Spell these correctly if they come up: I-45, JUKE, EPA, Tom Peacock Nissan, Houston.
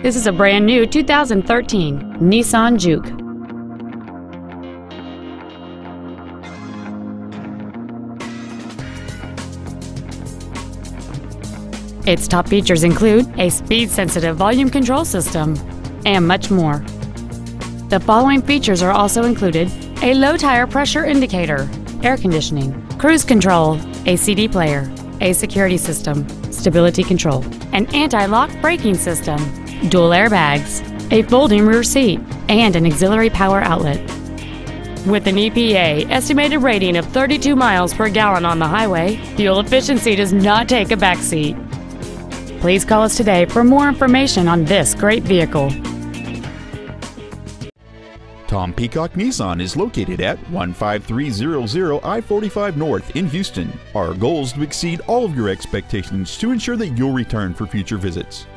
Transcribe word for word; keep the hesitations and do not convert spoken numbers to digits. This is a brand new two thousand thirteen Nissan Juke. Its top features include a speed-sensitive volume control system and much more. The following features are also included: a low tire pressure indicator, air conditioning, cruise control, a C D player, a security system, stability control, an anti-lock braking system, dual airbags, a folding rear seat, and an auxiliary power outlet. With an E P A estimated rating of thirty-two miles per gallon on the highway, fuel efficiency does not take a backseat. Please call us today for more information on this great vehicle. Tom Peacock Nissan is located at one five three zero zero I forty-five North in Houston. Our goal is to exceed all of your expectations to ensure that you'll return for future visits.